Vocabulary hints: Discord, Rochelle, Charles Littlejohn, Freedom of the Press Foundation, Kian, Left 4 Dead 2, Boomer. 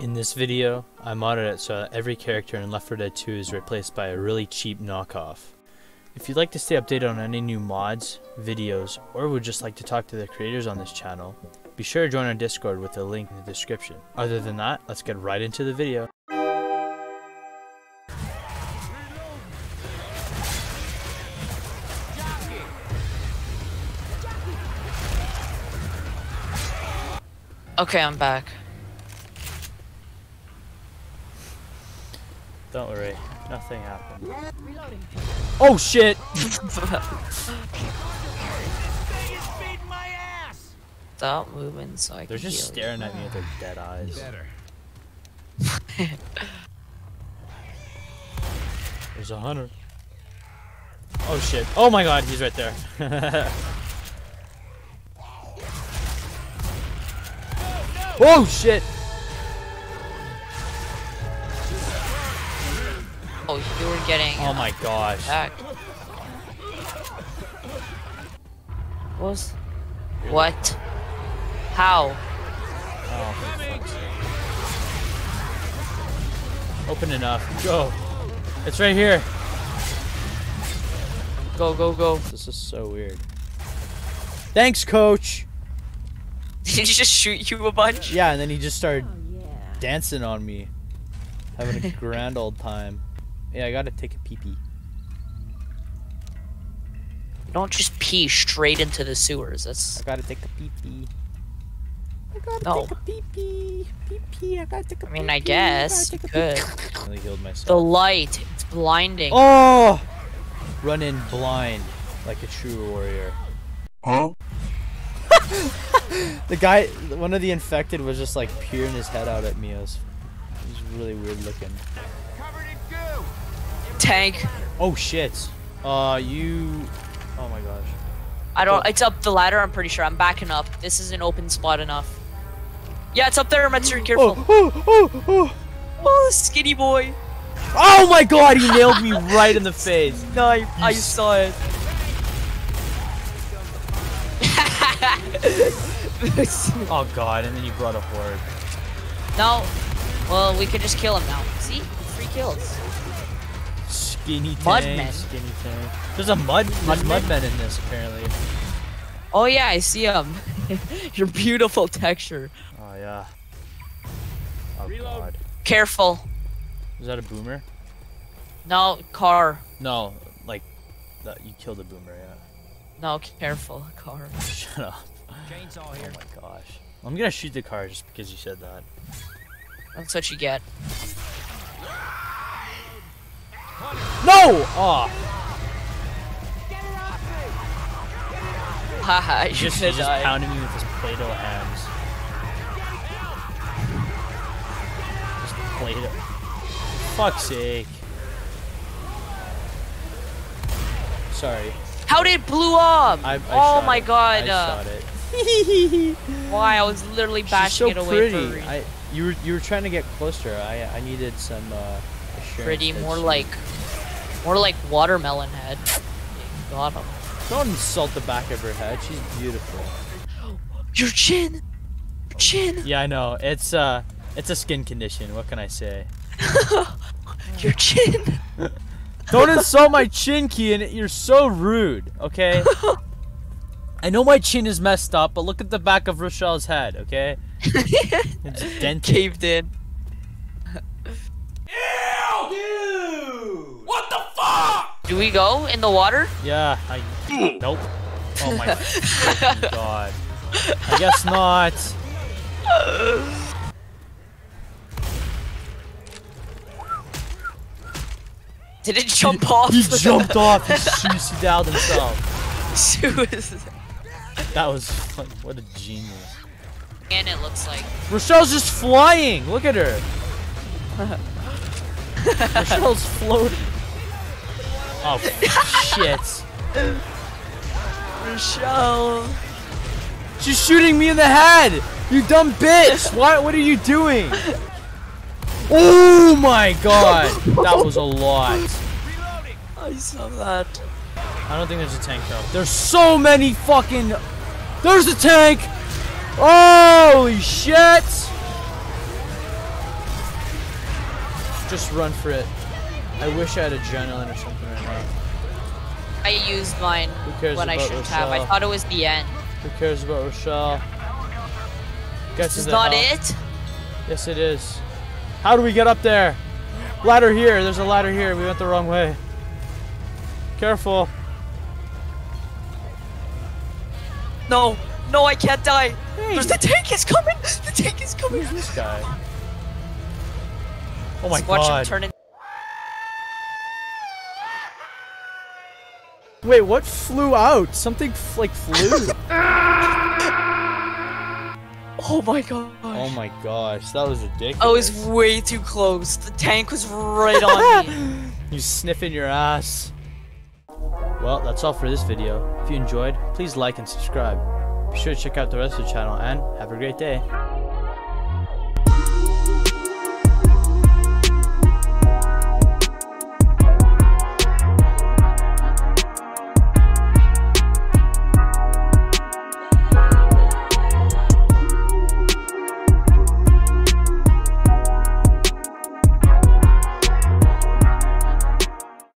In this video, I modded it so that every character in Left 4 Dead 2 is replaced by a really cheap knockoff. If you'd like to stay updated on any new mods, videos, or would just like to talk to the creators on this channel, be sure to join our Discord with the link in the description. Other than that, let's get right into the video. Okay, I'm back. Don't worry, nothing happened. Reloading. Oh shit! Stop moving so I can. They're just staring at me with their dead eyes. There's a hunter. Oh shit. Oh my god, he's right there. Oh shit! Oh, you were getting. Oh my gosh! Attacked. What? How? Oh. Open enough. Go. It's right here. Go, go, go. This is so weird. Thanks, coach. Did he just shoot you a bunch? Yeah, and then he just started dancing on me. Having a grand old time. Yeah, I gotta take a pee-pee. Don't just pee straight into the sewers. That's... I gotta take a pee-pee. I gotta take a pee-pee. Pee-pee, I gotta take a pee-pee. I mean, I guess. I could. I really healed myself. The light. It's blinding. Oh! Run in blind. Like a true warrior. Huh? The guy, one of the infected, was just like peering his head out at me. It was really weird looking. Tank. Oh shit. Oh my gosh. I don't. It's up the ladder. I'm pretty sure. I'm backing up. This is an open spot enough. Yeah, it's up there. Metzger, careful. Oh, skinny boy. Oh my god, he nailed me right in the face. No, I saw it. Oh god, and then you brought a horde. No. Well, we could just kill him now. See? 3 kills. Skinny tank. Skinny tank. There's a mudmen in this, apparently. Oh yeah, I see him. Your beautiful texture. Oh yeah. Oh god. Careful. Is that a boomer? No, car. No, like, you killed a boomer, yeah. No, careful, car. Shut up. Chainsaw here. Oh my gosh. I'm gonna shoot the car just because you said that. That's what you get. No! Aw. Haha, you just pounded me with his Play-Doh hands. Just Play-Doh. Fuck's sake. Sorry. How did it blew up? Oh my god! I shot it. Why? I was literally bashing it away. She's so pretty. You were trying to get closer. I needed some assurance. Pretty, more like watermelon head. Got him. Don't insult the back of her head. She's beautiful. Your chin. Your chin. Yeah, I know. It's a skin condition. What can I say? Your chin. Don't insult my chin, Kian. You're so rude, okay? I know my chin is messed up, but look at the back of Rochelle's head, okay? It's dented. Caved in. Ew! Dude! What the fuck? Do we go in the water? Yeah, Nope. Oh my god. I guess not. Did it jump off? He jumped off. He suicided himself. Suicide. That was fun. What a genius. And it looks like Rochelle's just flying. Look at her. Rochelle's floating. Oh shit. Rochelle. She's shooting me in the head. You dumb bitch. What are you doing? Oh my god! That was a lot. Reloading. I saw that. I don't think there's a tank though. There's so many fucking... There's a tank! Holy shit! Just run for it. I wish I had adrenaline or something right now. I used mine when I shouldn't have. I thought it was the end. Who cares about Rochelle? This is not it? Yes, it is. How do we get up there? Ladder here. There's a ladder here. We went the wrong way. Careful. No. No, I can't die. Hey. There's the tank is coming. The tank is coming. Who's this guy? Oh my God. Watch him turn in. Wait, what flew out? Something like flew. Oh my gosh. Oh my gosh, that was ridiculous. I was way too close. The tank was right on me. You sniffing your ass. Well, that's all for this video. If you enjoyed, please like and subscribe. Be sure to check out the rest of the channel and have a great day.